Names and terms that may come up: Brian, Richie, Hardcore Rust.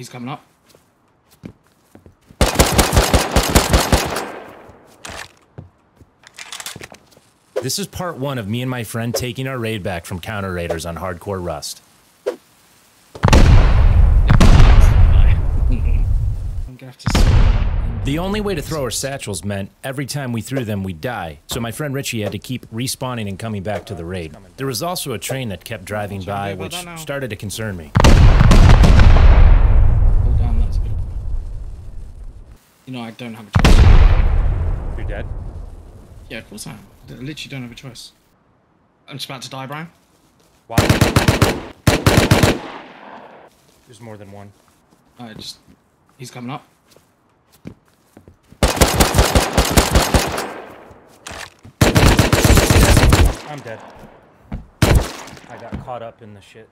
He's coming up. This is part one of me and my friend taking our raid back from counter raiders on Hardcore Rust. The only way to throw our satchels meant every time we threw them we'd die, so my friend Richie had to keep respawning and coming back to the raid. There was also a train that kept driving by, which started to concern me. Hold on, that's good. You know, I don't have a choice. You're dead? Yeah, of course I am. I literally don't have a choice. I'm just about to die, Brian. Why? There's more than one. Alright, just... He's coming up. I'm dead. I got caught up in the shit.